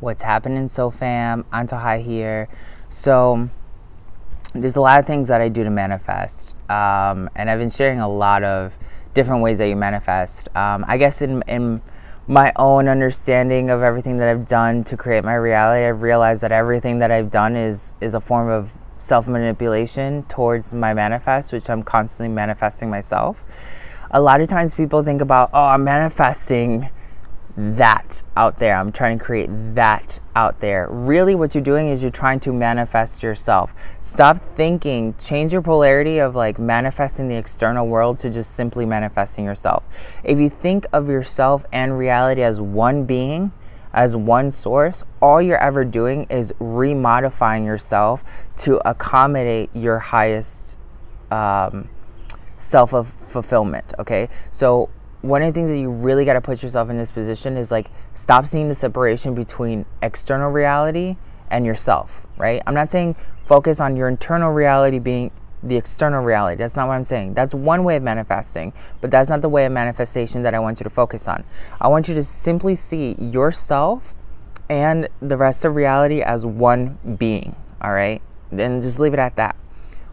what's happening, SoFam, Antohai here. So there's a lot of things that I do to manifest, and I've been sharing a lot of different ways that you manifest. I guess in my own understanding of everything that I've done to create my reality, I've realized that everything that I've done is a form of self-manipulation towards my manifest, which I'm constantly manifesting myself. A lot of times people think about, oh, I'm manifesting that out there, I'm trying to create that out there. Really what you're doing is you're trying to manifest yourself. Stop thinking, change your polarity of like manifesting the external world to just simply manifesting yourself. If you think of yourself and reality as one being, as one source, all you're ever doing is remodifying yourself to accommodate your highest self-fulfillment, okay? So one of the things that you really got to put yourself in this position is like, stop seeing the separation between external reality and yourself, right? I'm not saying focus on your internal reality being the external reality. That's not what I'm saying. That's one way of manifesting, but that's not the way of manifestation that I want you to focus on. I want you to simply see yourself and the rest of reality as one being, all right? Then just leave it at that.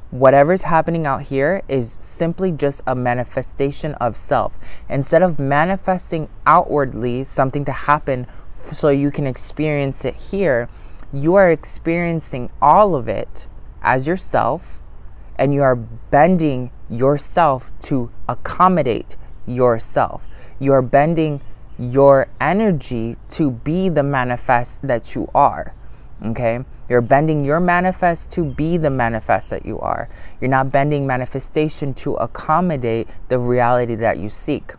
Whatever's happening out here is simply just a manifestation of self. Instead of manifesting outwardly something to happen so you can experience it here, you are experiencing all of it as yourself, and you are bending yourself to accommodate yourself. You are bending your energy to be the manifest that you are. Okay, you're bending your manifest to be the manifest that you are. You're not bending manifestation to accommodate the reality that you seek.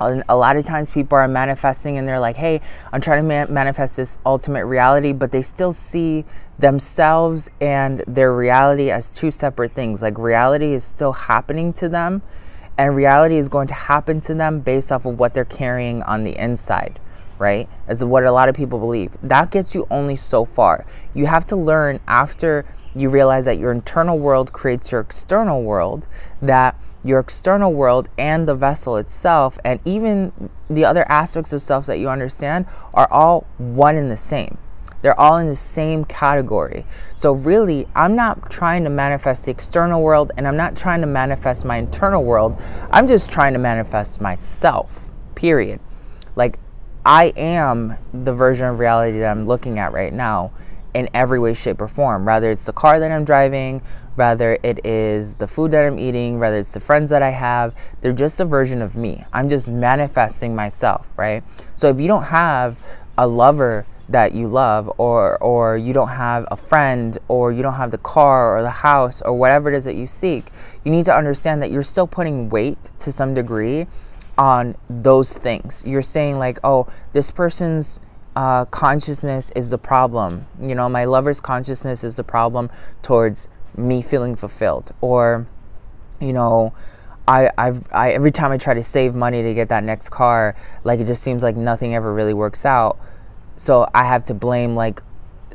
A lot of times people are manifesting and they're like, hey, I'm trying to manifest this ultimate reality, but they still see themselves and their reality as two separate things. Like reality is still happening to them, and reality is going to happen to them based off of what they're carrying on the inside. Right? That's what a lot of people believe. That gets you only so far. You have to learn, after you realize that your internal world creates your external world, that your external world and the vessel itself and even the other aspects of self that you understand are all one and the same. They're all in the same category. So really, I'm not trying to manifest the external world, and I'm not trying to manifest my internal world. I'm just trying to manifest myself, period. Like, I am the version of reality that I'm looking at right now in every way, shape, or form. Whether it's the car that I'm driving, whether it is the food that I'm eating, whether it's the friends that I have, they're just a version of me. I'm just manifesting myself, right? So if you don't have a lover that you love, or you don't have a friend, or you don't have the car or the house or whatever it is that you seek, you need to understand that you're still putting weight to some degree on those things. You're saying like, oh, this person's consciousness is the problem. You know, my lover's consciousness is the problem towards me feeling fulfilled. Or, you know, I every time I try to save money to get that next car, like it just seems like nothing ever really works out. So I have to blame, like,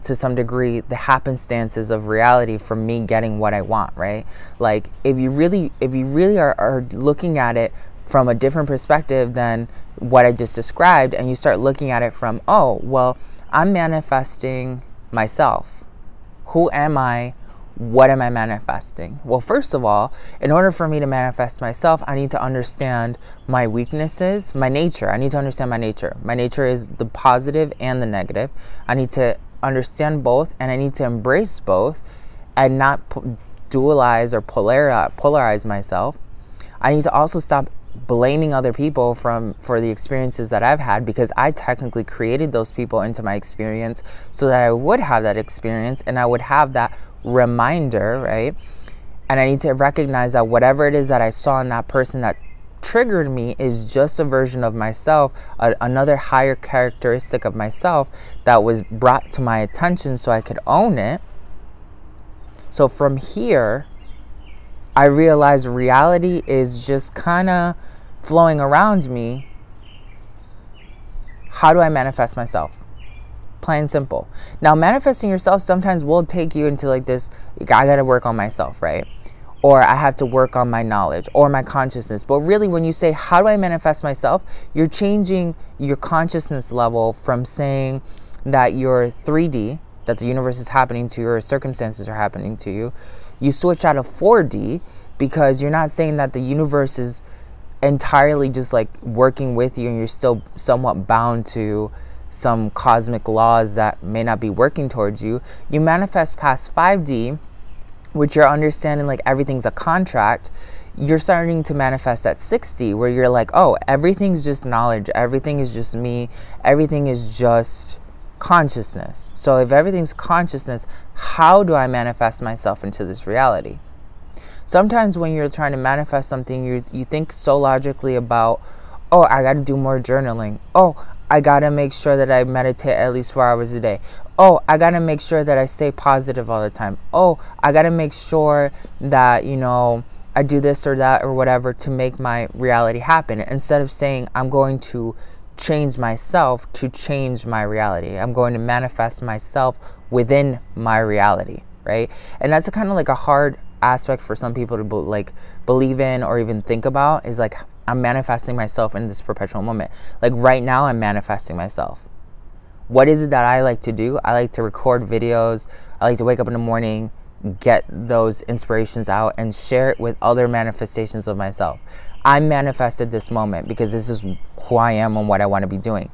to some degree, the happenstances of reality for me getting what I want, right? Like, if you really are looking at it from a different perspective than what I just described, and you start looking at it from, oh, well, I'm manifesting myself. Who am I? What am I manifesting? Well, first of all, in order for me to manifest myself, I need to understand my weaknesses, my nature. I need to understand my nature. My nature is the positive and the negative. I need to understand both, and I need to embrace both and not dualize or polarize myself. I need to also stop blaming other people for the experiences that I've had, because I technically created those people into my experience so that I would have that experience and I would have that reminder, right? And I need to recognize that whatever it is that I saw in that person that triggered me is just a version of myself, another higher characteristic of myself that was brought to my attention so I could own it. So from here, I realize reality is just kind of flowing around me. How do I manifest myself? Plain and simple. Now, manifesting yourself sometimes will take you into like this, I got to work on myself, right? Or I have to work on my knowledge or my consciousness. But really, when you say, how do I manifest myself? You're changing your consciousness level from saying that your 3D, that the universe is happening to you or circumstances are happening to you, you switch out of 4D because you're not saying that the universe is entirely just like working with you and you're still somewhat bound to some cosmic laws that may not be working towards you. You manifest past 5D, which you're understanding like everything's a contract. You're starting to manifest at 6D, where you're like, oh, everything's just knowledge, everything is just me, everything is just consciousness. So if everything's consciousness, how do I manifest myself into this reality? Sometimes when you're trying to manifest something, you think so logically about, oh, I got to do more journaling. Oh, I got to make sure that I meditate at least 4 hours a day. Oh, I got to make sure that I stay positive all the time. Oh, I got to make sure that, you know, I do this or that or whatever to make my reality happen. Instead of saying I'm going to change myself to change my reality. I'm going to manifest myself within my reality, right? And that's a kind of like a hard aspect for some people to like believe in or even think about, is like, I'm manifesting myself in this perpetual moment. Like right now, I'm manifesting myself. What is it that I like to do? I like to record videos. I like to wake up in the morning, get those inspirations out and share it with other manifestations of myself. I manifested this moment because this is who I am and what I want to be doing.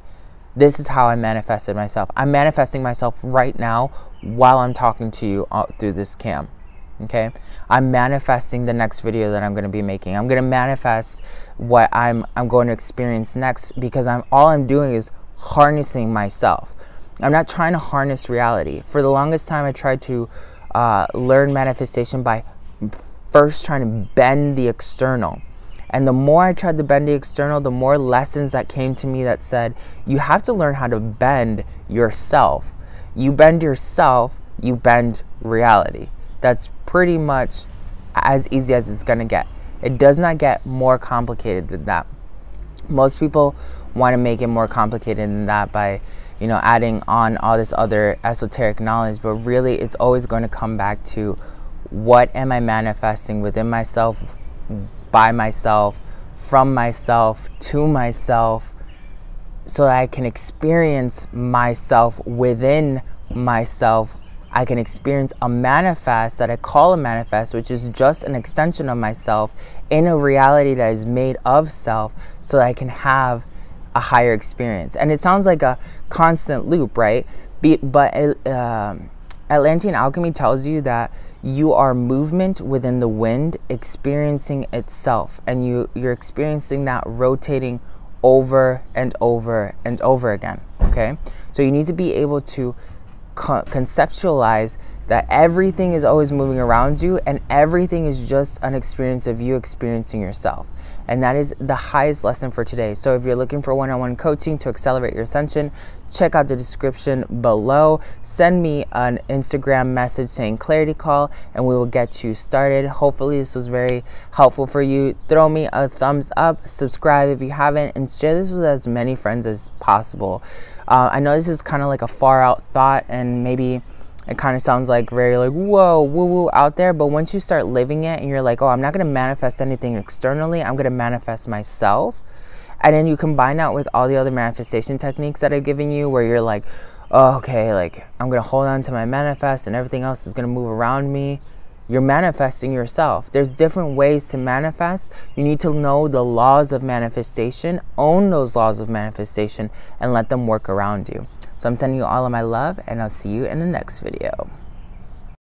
This is how I manifested myself. I'm manifesting myself right now while I'm talking to you through this cam. Okay, I'm manifesting the next video that I'm going to be making. I'm going to manifest what I'm going to experience next, because all I'm doing is harnessing myself. I'm not trying to harness reality. For the longest time, I tried to learn manifestation by first trying to bend the external. And the more I tried to bend the external, the more lessons that came to me that said, you have to learn how to bend yourself. You bend yourself, you bend reality. That's pretty much as easy as it's gonna get. It does not get more complicated than that. Most people want to make it more complicated than that by, you know, adding on all this other esoteric knowledge, but really it's always going to come back to, what am I manifesting within myself, by myself, from myself, to myself, so that I can experience myself within myself. I can experience a manifest that I call a manifest, which is just an extension of myself in a reality that is made of self, so that I can have a higher experience. And it sounds like a constant loop, right? But Atlantean alchemy tells you that you are movement within the wind experiencing itself, and you're experiencing that rotating over and over and over again. Okay, so you need to be able to conceptualize that everything is always moving around you, and everything is just an experience of you experiencing yourself. And that is the highest lesson for today. So if you're looking for one-on-one coaching to accelerate your ascension, check out the description below. Send me an Instagram message saying Clarity Call, and we will get you started. Hopefully this was very helpful for you. Throw me a thumbs up, subscribe if you haven't, and share this with as many friends as possible. I know this is kind of like a far out thought, and maybe it kind of sounds like very like, whoa, woo-woo out there. But once you start living it and you're like, oh, I'm not going to manifest anything externally, I'm going to manifest myself. And then you combine that with all the other manifestation techniques that I've given you, where you're like, oh, okay, like I'm going to hold on to my manifest and everything else is going to move around me. You're manifesting yourself. There's different ways to manifest. You need to know the laws of manifestation, own those laws of manifestation, and let them work around you. So I'm sending you all of my love, and I'll see you in the next video.